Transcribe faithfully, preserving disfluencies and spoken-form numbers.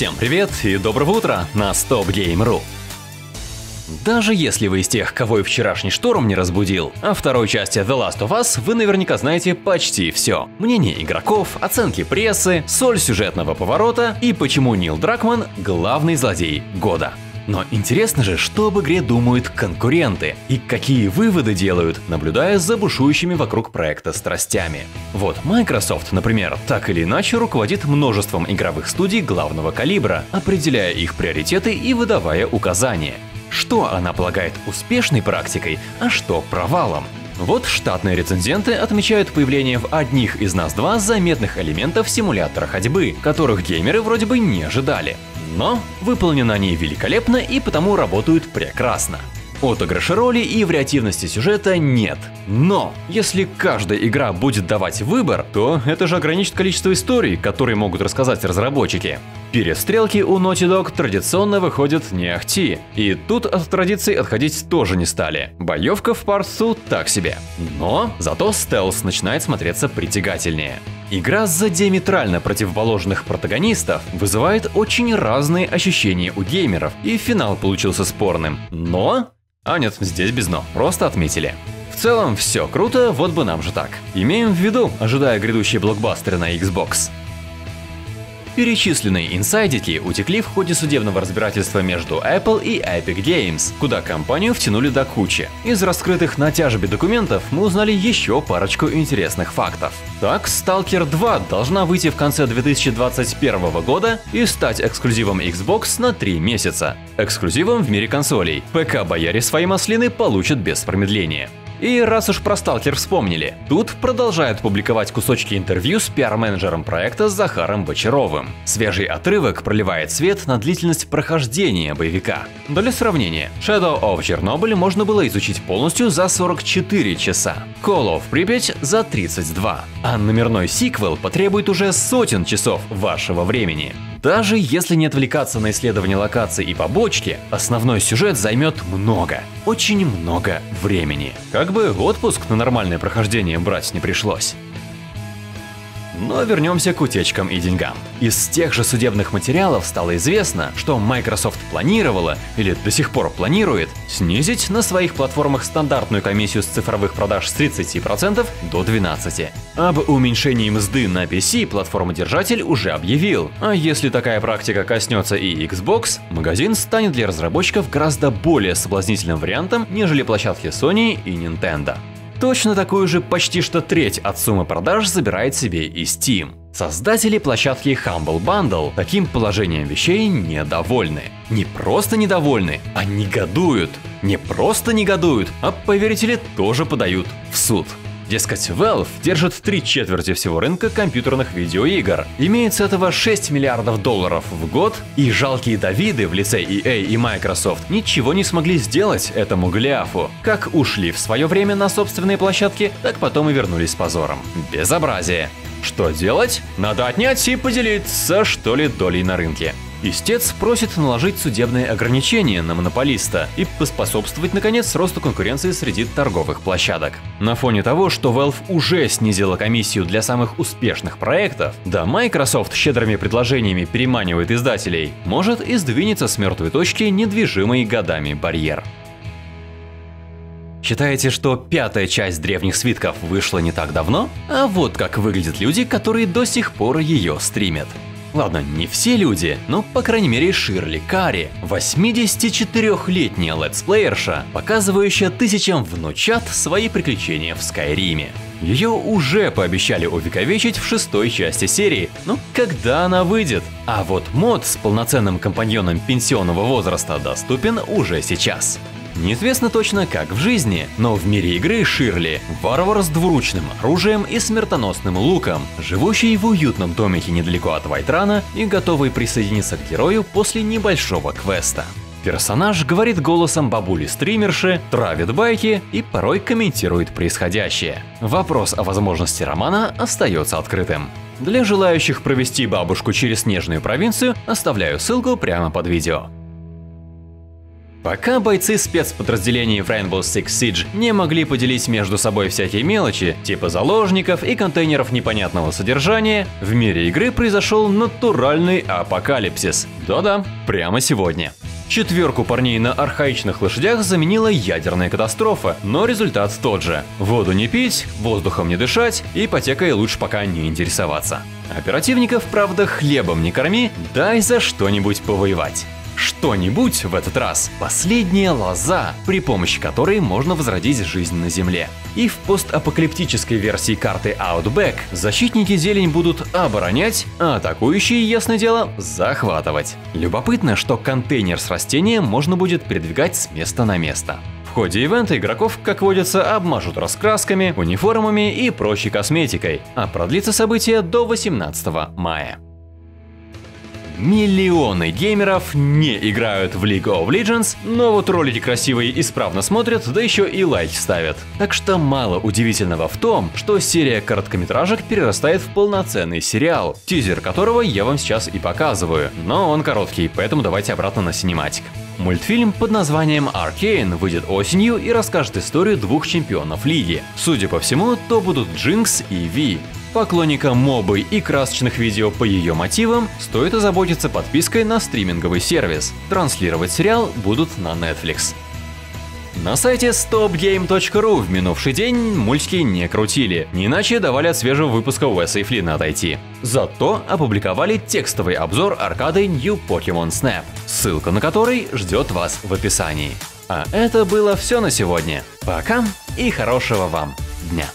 Всем привет и доброго утра на стоп гейм точка ру. Даже если вы из тех, кого и вчерашний шторм не разбудил, о второй части The Last of Us вы наверняка знаете почти все. Мнение игроков, оценки прессы, соль сюжетного поворота и почему Нил Дракман – главный злодей года. Но интересно же, что об игре думают конкуренты и какие выводы делают, наблюдая за бушующими вокруг проекта страстями. Вот Microsoft, например, так или иначе руководит множеством игровых студий главного калибра, определяя их приоритеты и выдавая указания. Что она полагает успешной практикой, а что провалом? Вот штатные рецензенты отмечают появление в одних из нас два заметных элементов симулятора ходьбы, которых геймеры вроде бы не ожидали. Но выполнены они великолепно и потому работают прекрасно. Отыгрыша роли и вариативности сюжета нет. Но если каждая игра будет давать выбор, то это же ограничит количество историй, которые могут рассказать разработчики. Перестрелки у Naughty Dog традиционно выходят не ахти, и тут от традиций отходить тоже не стали. Боевка в Part два так себе. Но зато стелс начинает смотреться притягательнее. Игра за диаметрально противоположных протагонистов вызывает очень разные ощущения у геймеров, и финал получился спорным. Но… А нет, здесь без «но», просто отметили. В целом все круто, вот бы нам же так. Имеем в виду, ожидая грядущие блокбастеры на Xbox. Перечисленные инсайдики утекли в ходе судебного разбирательства между Apple и Epic Games, куда компанию втянули до кучи. Из раскрытых на тяжбе документов мы узнали еще парочку интересных фактов. Так, сталкер два должна выйти в конце две тысячи двадцать первого года и стать эксклюзивом Xbox на три месяца. Эксклюзивом в мире консолей. ПК-бояре свои маслины получат без промедления. И раз уж про Сталкер вспомнили, тут продолжают публиковать кусочки интервью с пиар-менеджером проекта Захаром Бочаровым. Свежий отрывок проливает свет на длительность прохождения боевика. Для сравнения, Shadow of Chernobyl можно было изучить полностью за сорок четыре часа, Call of Pripyat за тридцать два, а номерной сиквел потребует уже сотен часов вашего времени. Даже если не отвлекаться на исследование локаций и побочки, основной сюжет займет много, очень много времени. Как бы отпуск на нормальное прохождение брать не пришлось. Но вернемся к утечкам и деньгам. Из тех же судебных материалов стало известно, что Microsoft планировала, или до сих пор планирует, снизить на своих платформах стандартную комиссию с цифровых продаж с тридцати процентов до двенадцати процентов. Об уменьшении мзды на пи си платформодержатель уже объявил, а если такая практика коснется и Xbox, магазин станет для разработчиков гораздо более соблазнительным вариантом, нежели площадки Sony и Nintendo. Точно такую же почти что треть от суммы продаж забирает себе и Steam. Создатели площадки Humble Bundle таким положением вещей недовольны. Не просто недовольны, а негодуют. Не просто негодуют, а, поверите ли, тоже подают в суд. Дескать, Valve держит три четверти всего рынка компьютерных видеоигр, имеет с этого шесть миллиардов долларов в год, и жалкие Давиды в лице и эй и Microsoft ничего не смогли сделать этому голиафу. Как ушли в свое время на собственные площадки, так потом и вернулись с позором. Безобразие. Что делать? Надо отнять и поделиться, что ли, долей на рынке. Истец просит наложить судебные ограничения на монополиста и поспособствовать, наконец, росту конкуренции среди торговых площадок. На фоне того, что Valve уже снизила комиссию для самых успешных проектов, да Microsoft щедрыми предложениями переманивает издателей, может и сдвинется с мертвой точки недвижимый годами барьер. Считаете, что пятая часть «Древних свитков» вышла не так давно? А вот как выглядят люди, которые до сих пор ее стримят. Ладно, не все люди, но, по крайней мере, Ширли Карри, восьмидесятичетырёхлетняя летсплеерша, показывающая тысячам внучат свои приключения в Скайриме. Ее уже пообещали увековечить в шестой части серии, но когда она выйдет? А вот мод с полноценным компаньоном пенсионного возраста доступен уже сейчас. Неизвестно точно, как в жизни, но в мире игры Ширли – варвар с двуручным оружием и смертоносным луком, живущий в уютном домике недалеко от Вайтрана и готовый присоединиться к герою после небольшого квеста. Персонаж говорит голосом бабули-стримерши, травит байки и порой комментирует происходящее. Вопрос о возможности романа остается открытым. Для желающих провести бабушку через снежную провинцию оставляю ссылку прямо под видео. Пока бойцы спецподразделений в Rainbow Six Siege не могли поделить между собой всякие мелочи, типа заложников и контейнеров непонятного содержания, в мире игры произошел натуральный апокалипсис. Да-да, прямо сегодня. Четверку парней на архаичных лошадях заменила ядерная катастрофа, но результат тот же. Воду не пить, воздухом не дышать, ипотекой лучше пока не интересоваться. Оперативников, правда, хлебом не корми, дай за что-нибудь повоевать. Что-нибудь в этот раз – последняя лоза, при помощи которой можно возродить жизнь на Земле. И в постапокалиптической версии карты Outback защитники зелень будут оборонять, а атакующие, ясное дело, захватывать. Любопытно, что контейнер с растением можно будет передвигать с места на место. В ходе ивента игроков, как водится, обмажут раскрасками, униформами и прочей косметикой, а продлится событие до восемнадцатого мая. Миллионы геймеров не играют в League of Legends, но вот ролики красивые исправно смотрят, да еще и лайки ставят. Так что мало удивительного в том, что серия короткометражек перерастает в полноценный сериал, тизер которого я вам сейчас и показываю, но он короткий, поэтому давайте обратно на синематик. Мультфильм под названием Arcane выйдет осенью и расскажет историю двух чемпионов лиги. Судя по всему, то будут Джинкс и Ви. Поклонникам мобы и красочных видео по ее мотивам стоит озаботиться подпиской на стриминговый сервис. Транслировать сериал будут на Netflix. На сайте стоп гейм точка ру в минувший день мультики не крутили, не иначе давали от свежего выпуска Уэса и Флина отойти. Зато опубликовали текстовый обзор аркады New Pokemon Snap, ссылка на который ждет вас в описании. А это было все на сегодня. Пока и хорошего вам дня!